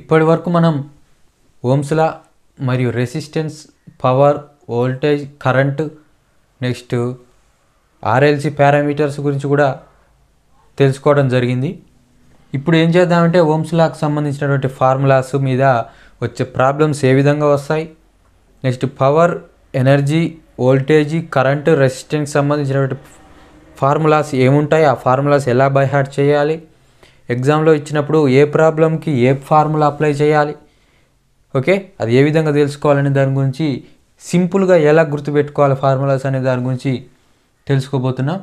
ఇప్పటి వరకు మనం ఓమ్స్ లా మరియు resistance power voltage current next RLC parameters గురించి కూడా తెలుసుకోవడం జరిగింది. ఇప్పుడు ఏం చేద్దామంటే ఓమ్స్ లాకు సంబంధించినటువంటి ఫార్ములాస్ మీద వచ్చే ప్రాబ్లమ్స్ ఏ విధంగా వస్తాయి, next power energy voltage current resistance సంబంధించినటువంటి ఫార్ములాస్ ఏముంటాయి, ఆ ఫార్ములాస్ ఎలా బైహార్ట్ చేయాలి, ఎగ్జామ్లో ఇచ్చినప్పుడు ఏ ప్రాబ్లంకి ఏ ఫార్ములా అప్లై చేయాలి, ఓకే అది ఏ విధంగా తెలుసుకోవాలనే దాని గురించి సింపుల్గా ఎలా గుర్తుపెట్టుకోవాలి ఫార్ములాస్ అనే దాని గురించి తెలుసుకోబోతున్నాం.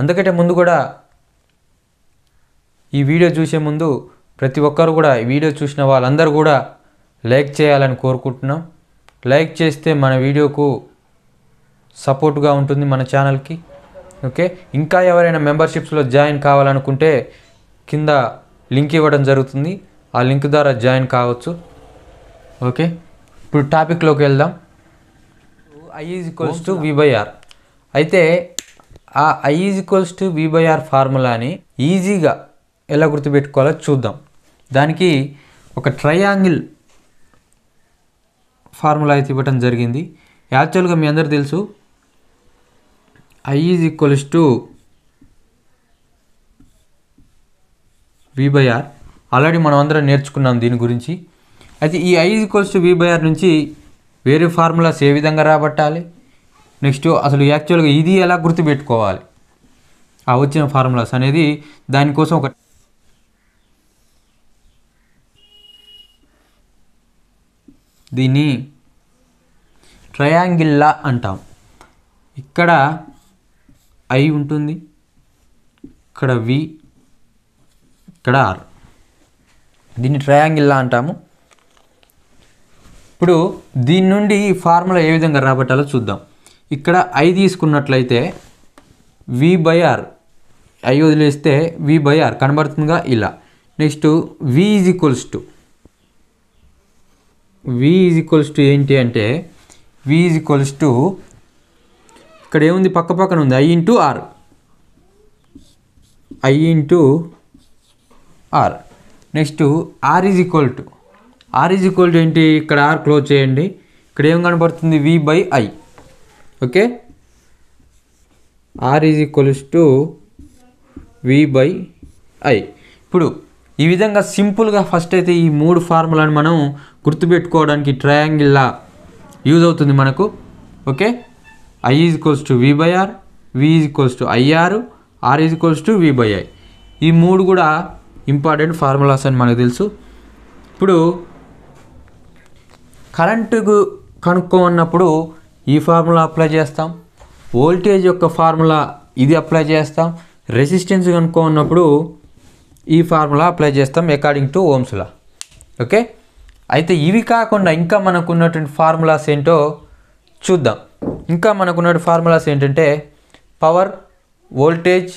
అందుకంటే ముందు కూడా ఈ వీడియో చూసే ముందు ప్రతి ఒక్కరు కూడా ఈ వీడియో చూసిన వాళ్ళందరూ కూడా లైక్ చేయాలని కోరుకుంటున్నాం. లైక్ చేస్తే మన వీడియోకు సపోర్ట్గా ఉంటుంది మన ఛానల్కి. ఓకే, ఇంకా ఎవరైనా మెంబర్షిప్స్లో జాయిన్ కావాలనుకుంటే కింద లింక్ ఇవ్వడం జరుగుతుంది, ఆ లింక్ ద్వారా జాయిన్ కావచ్చు. ఓకే, ఇప్పుడు టాపిక్లోకి వెళ్దాం. I = V/R. అయితే ఆ I = V/R ఫార్ములాని ఈజీగా ఎలా గుర్తుపెట్టుకోవాలో చూద్దాం. దానికి ఒక ట్రయాంగిల్ ఫార్ములా అయితే ఇవ్వడం జరిగింది. యాక్చువల్గా మీ అందరు తెలుసు I = V/R. ఆల్రెడీ మనం అందరం నేర్చుకున్నాం దీని గురించి. అయితే ఈ I = V/R నుంచి వేరే ఫార్ములాస్ ఏ విధంగా రాబట్టాలి, నెక్స్ట్ అసలు యాక్చువల్గా ఇది ఎలా గుర్తుపెట్టుకోవాలి ఆ వచ్చిన ఫార్ములాస్ అనేది, దానికోసం ఒక దీన్ని ట్రయాంగిల్లా అంటాం. ఇక్కడ I ఉంటుంది, ఇక్కడ V, ఇక్కడ R. దీన్ని ట్రయాంగిల్లా అంటాము. ఇప్పుడు దీని నుండి ఈ ఫార్ములా ఏ విధంగా రాబట్టాలో చూద్దాం. ఇక్కడ I తీసుకున్నట్లయితే V/R, I వదిలేస్తే V/R కనబడుతుందిగా ఇలా. Next V is equals to ఏంటి అంటే V = ఇక్కడ ఏముంది పక్క పక్కన ఉంది I × R, I × R. Next R is equal to ఏంటి, ఇక్కడ R క్లోజ్ చేయండి, ఇక్కడ ఏం కనబడుతుంది V/I. Okay, R = V/I. ఇప్పుడు ఈ విధంగా సింపుల్గా ఫస్ట్ అయితే ఈ మూడు ఫార్ములాని మనం గుర్తుపెట్టుకోవడానికి ట్రయాంగిల్లా యూజ్ అవుతుంది మనకు. Okay, I = V/R, V = IR, R = V/I. ఈ మూడు కూడా ఇంపార్టెంట్ ఫార్ములాస్ అని మనకు తెలుసు. ఇప్పుడు కరెంటుకు కనుక్కోన్నప్పుడు ఈ ఫార్ములా అప్లై చేస్తాం, వోల్టేజ్ యొక్క ఫార్ములా ఇది అప్లై చేస్తాం, రెసిస్టెన్స్ కనుక్కోన్నప్పుడు ఈ ఫార్ములా అప్లై చేస్తాం according to Ohm's law. Okay, అయితే ఇవి కాకుండా ఇంకా మనకున్నటువంటి ఫార్ములాస్ ఏంటో చూద్దాం. ఇంకా మనకున్నటువంటి ఫార్ములాస్ ఏంటంటే power, voltage,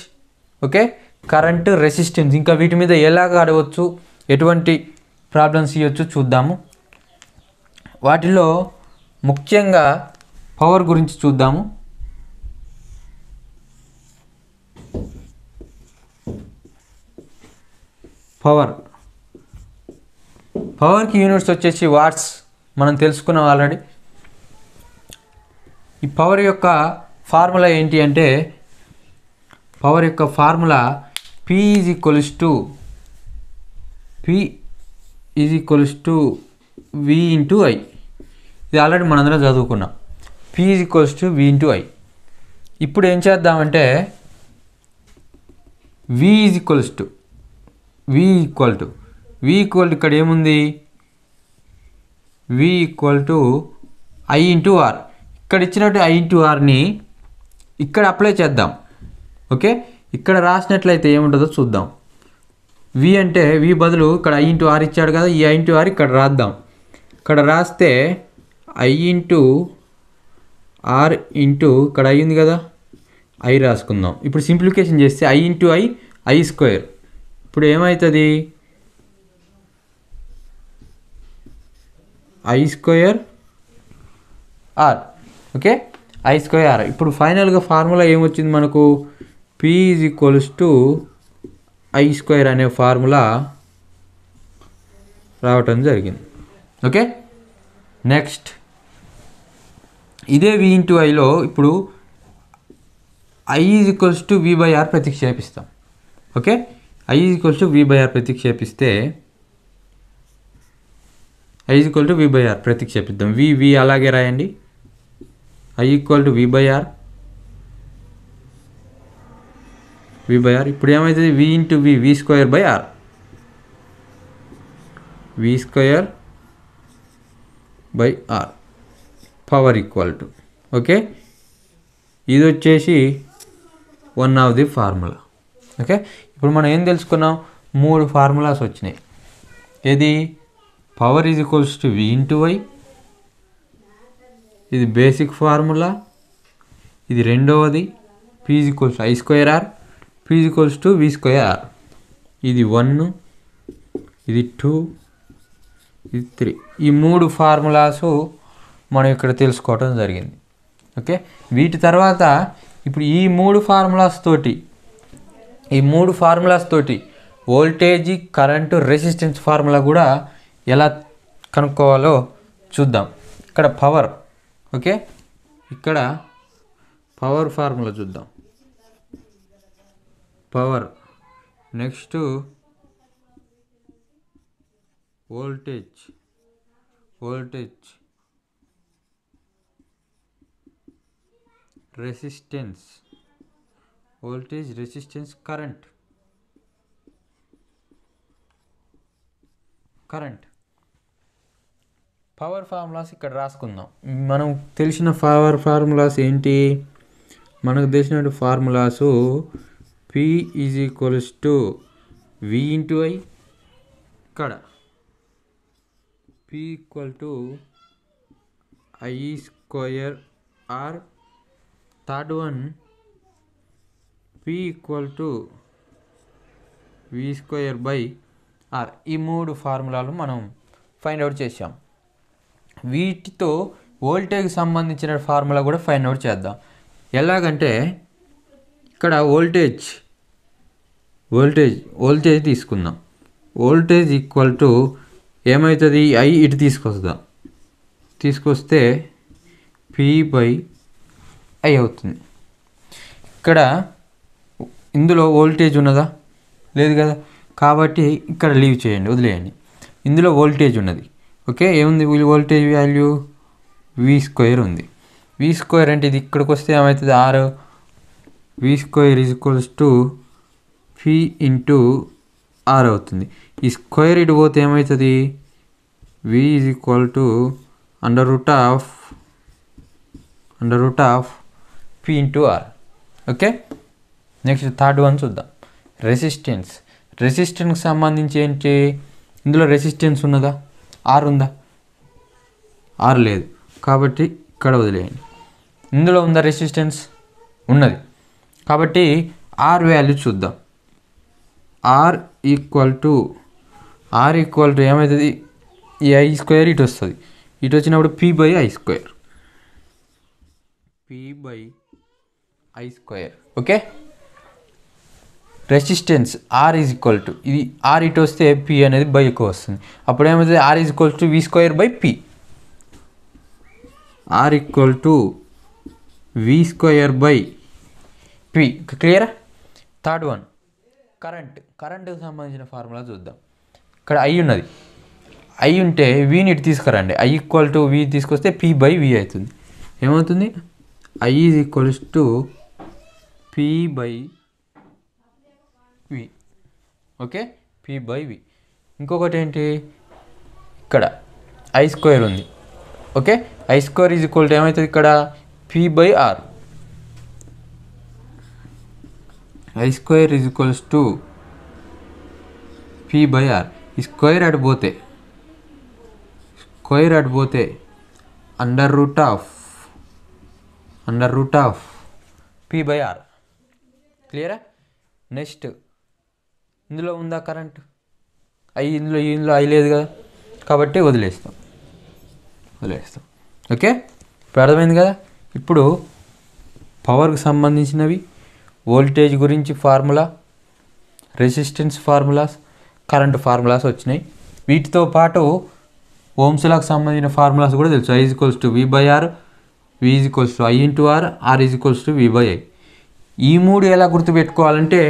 okay current, resistance, ఇంకా వీటి మీద ఎలాగ ఆడవచ్చు, ఎటువంటి ప్రాబ్లమ్స్ ఇవ్వచ్చు చూద్దాము. వాటిలో ముఖ్యంగా పవర్ గురించి చూద్దాము. పవర్కి యూనిట్స్ వచ్చేసి వాట్స్, మనం తెలుసుకున్నాం ఆల్రెడీ. ఈ పవర్ యొక్క ఫార్ములా ఏంటి అంటే P = V/I. ఇది ఆల్రెడీ మనందరం చదువుకున్నాం. P = V/I. ఇప్పుడు ఏం చేద్దామంటే V ఈక్వల్ టు ఇక్కడ ఏముంది V = I × R. ఇక్కడ ఇచ్చినట్టు I × Rని ఇక్కడ అప్లై చేద్దాం. ఓకే, ఇక్కడ రాసినట్లయితే ఏముంటుందో చూద్దాం. V అంటే V బదులు ఇక్కడ I × R ఇచ్చాడు కదా, ఈ I × R ఇక్కడ రాద్దాం. ఇక్కడ రాస్తే I × R ఇక్కడ I ఉంది కదా, I రాసుకుందాం. ఇప్పుడు సింప్లిఫికేషన్ చేస్తే I × I, I². ఇప్పుడు ఏమవుతుంది I² R. Okay, I² R. ఇప్పుడు ఫైనల్గా ఫార్ములా ఏమొచ్చింది మనకు P = I² అనే ఫార్ములా రావటం జరిగింది. ఓకే, నెక్స్ట్ ఇదే వి ఇంటూ ఐలో ఇప్పుడు i = v/r ప్రతిక్షేపిస్తాం. Okay, i = v/r ప్రతిక్షేపిస్తే i = v/r ప్రతిక్షేపిద్దాం. v అలాగే రాయండి. i = v/r ఇప్పుడు ఏమవుతుంది? v × v, v² / r v² / r = okay. ఇది వచ్చేసి one of the formula. Okay, ఇప్పుడు మనం ఏం తెలుసుకున్నాం? 3 ఫార్ములాస్ వచ్చినాయి. ఏది? power = v/i, ఇది బేసిక్ ఫార్ములా. ఇది రెండవది. p = i²r, p = v²r. ఇది 1, ఇది 2, ఇది 3. ఈ 3 ఫార్ములాసు మనం ఇక్కడ తెలుసుకోవటం జరిగింది. ఓకే, వీటి తర్వాత ఇప్పుడు ఈ 3 ఫార్ములాస్ తోటి వోల్టేజీ, కరెంటు, రెసిస్టెన్స్ ఫార్ములా కూడా ఎలా కనుక్కోవాలో చూద్దాం. ఇక్కడ పవర్, ఓకే, ఇక్కడ పవర్ ఫార్ములా చూద్దాం. Power, next voltage, resistance, current. Power formulas ఇక్కడ రాసుకుందాం. మనం తెలిసిన పవర్ ఫార్ములాస్ ఏంటి? మనకు తెలిసిన ఫార్ములాసు p = v/i, ఇక్కడ p = i²r, third one p = v² / r. ఈ 3 ఫార్ములాలు మనం ఫైండ్ అవుట్ చేసాం. వీటితో వోల్టేజ్కి సంబంధించిన ఫార్ములా కూడా ఫైండ్ అవుట్ చేద్దాం. ఎలాగంటే ఇక్కడ వోల్టేజ్ తీసుకుందాం. వోల్టేజ్ = ఏమవుతుంది? i ఇటు తీసుకొస్తే p/i అవుతుంది. ఇక్కడ ఇందులో వోల్టేజ్ ఉన్నదా? లేదు కదా, కాబట్టి ఇక్కడ లీవ్ చేయండి, వదిలేయండి. ఇందులో వోల్టేజ్ ఉన్నది. ఓకే, ఏముంది? వోల్టేజ్ వాల్యూ v² ఉంది. v² అంటే ఇది ఇక్కడికి వస్తే ఏమవుతుంది? 6. v² = p/r అవుతుంది. ఈ స్క్వేర్ ఇటు పోతే ఏమవుతుంది? v = p/r. Okay, next third one చూద్దాం. రెసిస్టెన్స్కి సంబంధించి ఏంటి? ఇందులో రెసిస్టెన్స్ ఉన్నదా? 6 ఉందా? 6 లేదు, కాబట్టి ఇక్కడ వదిలేయండి. ఇందులో ఉందా రెసిస్టెన్స్? ఉన్నది, కాబట్టి r వాల్యూ చూద్దాం. r ఈక్వల్ టు ఏమవుతుంది? ఈ i² ఇటు వస్తుంది. ఇటు వచ్చినప్పుడు p/i², p/i². Okay, resistance r = ఇది r ఇటు వస్తే p అనేది బై ఎక్కువ వస్తుంది. అప్పుడు ఏమవుతుంది? r = v² / p. r = v² / p. క్లియరా? థర్డ్ వన్ కరెంట్కి సంబంధించిన ఫార్ములా చూద్దాం. ఇక్కడ i ఉన్నది. i ఉంటే vని ఇటు తీసుకురండి. i = v తీసుకొస్తే p/v అవుతుంది. ఏమవుతుంది? i = p/v. Okay, p/v. ఇంకొకటి ఏంటి? ఇక్కడ i² ఉంది. ఓకే, i² = ఏమవుతుంది? ఇక్కడ p/r. i² = p/r. ఈ స్క్వేర్ అడిపోతే అండర్ రూట్ ఆఫ్ p/r. క్లియరా? నెక్స్ట్ ఇందులో ఉందా కరెంట్? ఇందులో i లేదు కదా, కాబట్టి వదిలేస్తాం. ఓకే, ఇప్పుడు అర్థమైంది కదా. ఇప్పుడు పవర్కి సంబంధించినవి, వోల్టేజ్ గురించి formula, resistance formulas, current formulas వచ్చినాయి. వీటితో పాటు ఓమ్స్ లాకు సంబంధించిన ఫార్ములాస్ కూడా తెలుసు. I = V/R, V = I × R, R = V/I. ఈ మూడు ఎలా గుర్తుపెట్టుకోవాలంటే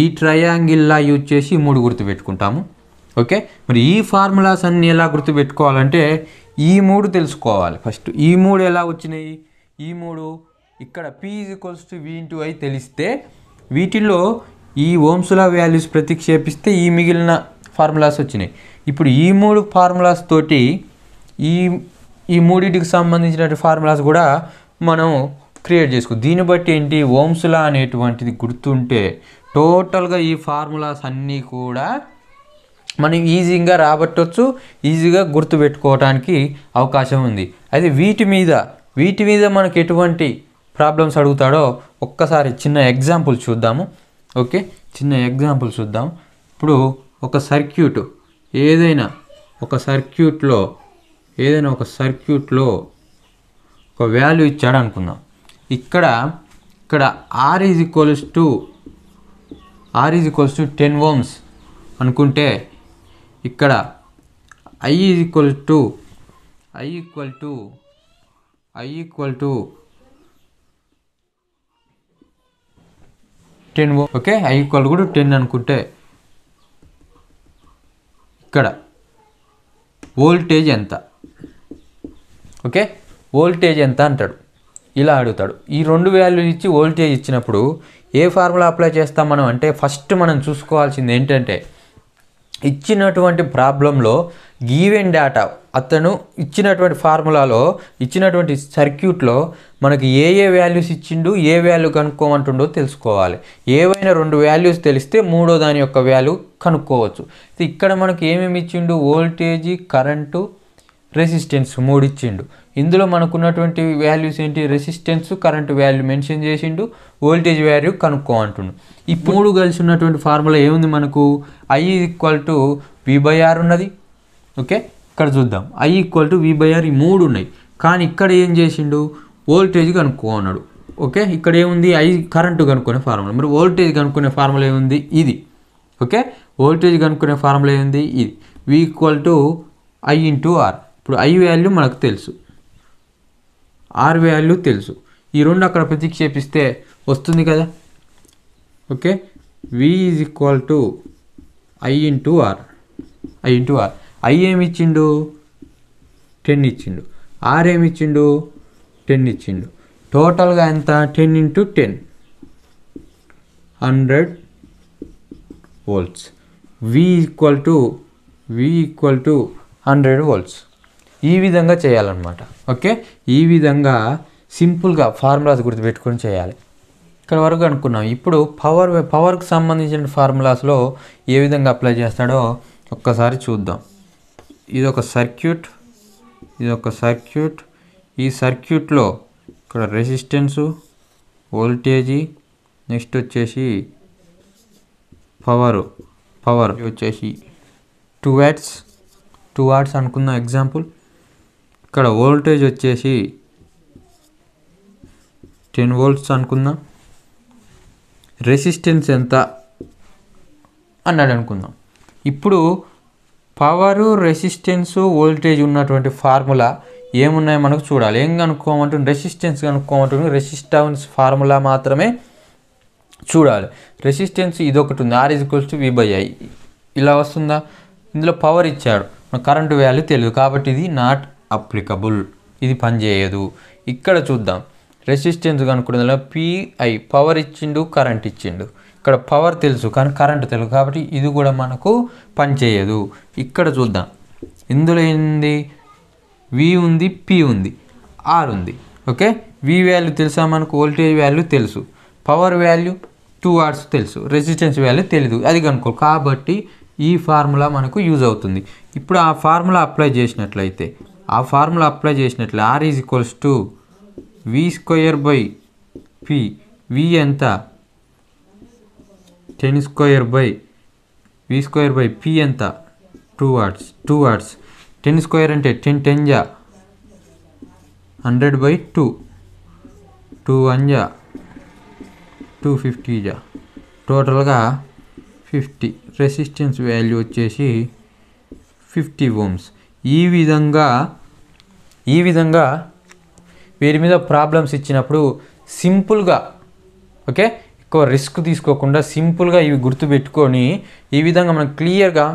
ఈ ట్రయాంగిల్ లా యూజ్ చేసి ఈ మూడు గుర్తుపెట్టుకుంటాము. ఓకే, మరి ఈ ఫార్ములాస్ అన్ని ఎలా గుర్తుపెట్టుకోవాలంటే ఈ మూడు తెలుసుకోవాలి ఫస్ట్. ఈ మూడు ఎలా వచ్చినాయి? ఈ మూడు ఇక్కడ P = V × I తెలిస్తే వీటిల్లో ఈ ఓమ్స్ లా వాల్యూస్ ప్రతిక్షేపిస్తే ఈ మిగిలిన ఫార్ములాస్ వచ్చినాయి. ఇప్పుడు ఈ మూడు ఫార్ములాస్ తోటి ఈ మూడింటికి సంబంధించిన ఫార్ములాస్ కూడా మనం క్రియేట్ చేసుకో. దీన్ని బట్టి ఏంటి, ఓమ్స్ లా అనేటువంటిది గుర్తుంటే టోటల్గా ఈ ఫార్ములాస్ అన్నీ కూడా మనం ఈజీగా రాబట్టవచ్చు, ఈజీగా గుర్తుపెట్టుకోవడానికి అవకాశం ఉంది. అయితే వీటి మీద మనకు ఎటువంటి ప్రాబ్లమ్స్ అడుగుతాడో ఒక్కసారి చిన్న ఎగ్జాంపుల్ చూద్దాము. ఓకే, చిన్న ఎగ్జాంపుల్ చూద్దాం. ఇప్పుడు ఒక సర్క్యూట్లో ఒక వాల్యూ ఇచ్చాడు అనుకుందాం. ఇక్కడ R = 10 ohms అనుకుంటే ఇక్కడ I = 10 ohms. ఓకే, I = 10 అనుకుంటే ఇక్కడ వోల్టేజ్ ఎంత, ఓకే వోల్టేజ్ ఎంత అంటాడు, ఇలా అడుగుతాడు. ఈ రెండు వాల్యూలు ఇచ్చి వోల్టేజ్ ఇచ్చినప్పుడు ఏ ఫార్ములా అప్లై చేస్తాం మనం అంటే, ఫస్ట్ మనం చూసుకోవాల్సింది ఏంటంటే ఇచ్చినటువంటి ప్రాబ్లంలో గివెన్ డేటా, అతను ఇచ్చినటువంటి ఫార్ములాలో ఇచ్చినటువంటి సర్క్యూట్లో మనకి ఏ వాల్యూస్ ఇచ్చిండు, ఏ వాల్యూ కనుక్కోమంటుండో తెలుసుకోవాలి. ఏవైనా రెండు వాల్యూస్ తెలిస్తే మూడో దాని యొక్క వాల్యూ కనుక్కోవచ్చు. ఇక్కడ మనకి ఏమేమి ఇచ్చిండు, వోల్టేజీ, కరెంటు, రెసిస్టెన్స్ మూడు ఇచ్చిండు. ఇందులో మనకున్నటువంటి వాల్యూస్ ఏంటి, రెసిస్టెన్స్, కరెంట్ వాల్యూ మెన్షన్ చేసిండు, వోల్టేజ్ వాల్యూ కనుక్కోమంటుండు. ఈ మూడు కలిసి ఉన్నటువంటి ఫార్ములా ఏముంది మనకు, I = V/R ఉన్నది. ఓకే, ఇక్కడ చూద్దాం I = V/R ఈ మూడు ఉన్నాయి. కానీ ఇక్కడ ఏం చేసిండు, వోల్టేజ్ కనుక్కోన్నాడు. ఓకే, ఇక్కడ ఏముంది, కరెంటు కనుక్కునే ఫార్ములా. మరి వోల్టేజ్ కనుక్కునే ఫార్ములా ఏముంది, ఇది. ఓకే, వోల్టేజ్ కనుక్కునే ఫార్ములా ఏముంది, ఇది. V = I × R. ఇప్పుడు I వాల్యూ మనకు తెలుసు, R వాల్యూ తెలుసు. ఈ రెండు అక్కడ ప్రతిక్షేపిస్తే వస్తుంది కదా. Okay, V = I × R. I ఏమి ఇచ్చిండు, 10 ఇచ్చిండు. R ఏమి ఇచ్చిండు, 10 ఇచ్చిండు. టోటల్గా ఎంత, 10 × 10, 100 volts. V = 100 volts. ఈ విధంగా చేయాలన్నమాట. ఓకే, ఈ విధంగా సింపుల్గా ఫార్ములాస్ గుర్తుపెట్టుకొని చేయాలి. ఇక్కడ వరకు అనుకున్నాం. ఇప్పుడు పవర్కి సంబంధించిన ఫార్ములాస్లో ఏ విధంగా అప్లై చేస్తాడో ఒక్కసారి చూద్దాం. ఇది ఒక సర్క్యూట్. ఈ సర్క్యూట్లో ఇక్కడ రెసిస్టెన్సు, వోల్టేజీ, నెక్స్ట్ వచ్చేసి పవర్ వచ్చేసి 2 watts అనుకుందాం ఎగ్జాంపుల్. ఇక్కడ వోల్టేజ్ వచ్చేసి 10 volts అనుకుందాం. రెసిస్టెన్స్ ఎంత అన్నాడు అనుకుందాం. ఇప్పుడు పవరు, రెసిస్టెన్సు, వోల్టేజ్ ఉన్నటువంటి ఫార్ములా ఏమున్నాయో మనకు చూడాలి. ఏం కనుక్కోమంటుంది, రెసిస్టెన్స్ కనుక్కోమంటుంది. రెసిస్టెన్స్ ఫార్ములా మాత్రమే చూడాలి. రెసిస్టెన్స్ ఇదొకటి ఉంది, R = V/I ఇలా వస్తుందా. ఇందులో పవర్ ఇచ్చాడు, కరెంటు వాల్యూ తెలియదు కాబట్టి ఇది నాట్ అప్లికబుల్, ఇది పనిచేయదు. ఇక్కడ చూద్దాం, రెసిస్టెన్స్ కనుక్కునే PI పవర్ ఇచ్చిండు, కరెంట్ ఇచ్చిండు. ఇక్కడ పవర్ తెలుసు కానీ కరెంట్ తెలుసు కాబట్టి ఇది కూడా మనకు పనిచేయదు. ఇక్కడ చూద్దాం, ఇందులో ఏంది, V ఉంది, P ఉంది, R ఉంది. ఓకే, V వాల్యూ తెలుసా మనకు, వోల్టేజ్ వాల్యూ తెలుసు, పవర్ వాల్యూ 2 watts తెలుసు, రెసిస్టెన్స్ వాల్యూ తెలియదు, అది కనుక్కో. కాబట్టి ఈ ఫార్ములా మనకు యూజ్ అవుతుంది. ఇప్పుడు ఆ ఫార్ములా అప్లై చేసినట్లయితే R = V/P. V ఎంత, 10 ² / V ² / P ఎంత, 2 watts. 10 ² అంటే 10 10 100/2, 2 1 250 జా, టోటల్గా 50. రెసిస్టెన్స్ వాల్యూ వచ్చేసి 50 ohms. ఈ విధంగా వీరి మీద ప్రాబ్లమ్స్ ఇచ్చినప్పుడు సింపుల్ గా ఓకే ఎక్కువ రిస్క్ తీసుకోకుండా సింపుల్ గా ఇవి గుర్తు పెట్టుకొని ఈ విధంగా మనం క్లియర్ గా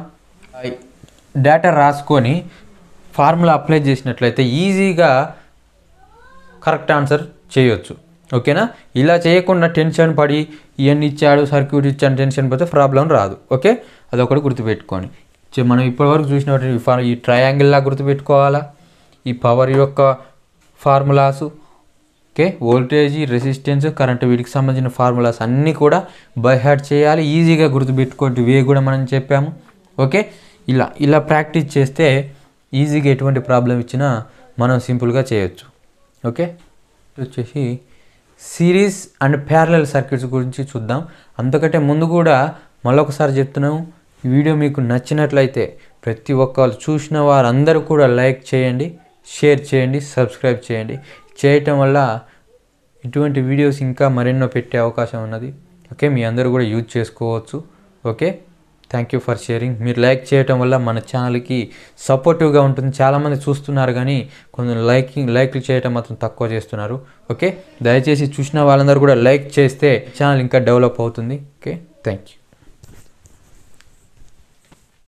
డేటా రాసుకొని ఫార్ములా అప్లై చేసినట్లయితే ఈజీగా కరెక్ట్ ఆన్సర్ చేయొచ్చు ఓకేనా ఇలా చేయకుండా టెన్షన్ పడి ఇవన్నీ ఇచ్చాడు సర్క్యూట్ ఇచ్చాడు టెన్షన్ పడితే ప్రాబ్లం రాదు ఓకే అదొకటి గుర్తుపెట్టుకోండి మనం ఇప్పటివరకు చూసిన ఈ ట్రయాంగిల్లా గుర్తుపెట్టుకోవాలా ఈ పవర్ యొక్క formulas okay voltage resistance current వీటికి సంబంధించిన ఫార్ములాస్ అన్నీ కూడా బై హార్ట్ చేయాలి ఈజీగా గుర్తుపెట్టుకోండి వే కూడా మనం చెప్పాము ఓకే ఇలా ఇలా ప్రాక్టీస్ చేస్తే ఈజీగా ఎటువంటి ప్రాబ్లం ఇచ్చినా మనం సింపుల్గా చేయొచ్చు ఓకే వచ్చేసి సిరీస్ అండ్ ప్యారలల్ సర్క్యూట్స్ గురించి చూద్దాం అంతకంటే ముందు కూడా మళ్ళొకసారి చెప్తున్నాము ఈ వీడియో మీకు నచ్చినట్లయితే ప్రతి ఒక్కరు చూసిన వారందరూ కూడా లైక్ చేయండి షేర్ చేయండి సబ్స్క్రైబ్ చేయండి చేయటం వల్ల ఇటువంటి వీడియోస్ ఇంకా మరెన్నో పెట్టే అవకాశం ఉన్నది ఓకే మీ అందరూ కూడా యూజ్ చేసుకోవచ్చు okay thank you for sharing మీరు లైక్ చేయటం వల్ల మన ఛానల్కి సపోర్టివ్గా ఉంటుంది చాలామంది చూస్తున్నారు కానీ కొంచెం లైక్లు చేయటం మాత్రం తక్కువ చేస్తున్నారు ఓకే దయచేసి చూసిన వాళ్ళందరూ కూడా లైక్ చేస్తే ఛానల్ ఇంకా డెవలప్ అవుతుంది ఓకే థ్యాంక్ యూ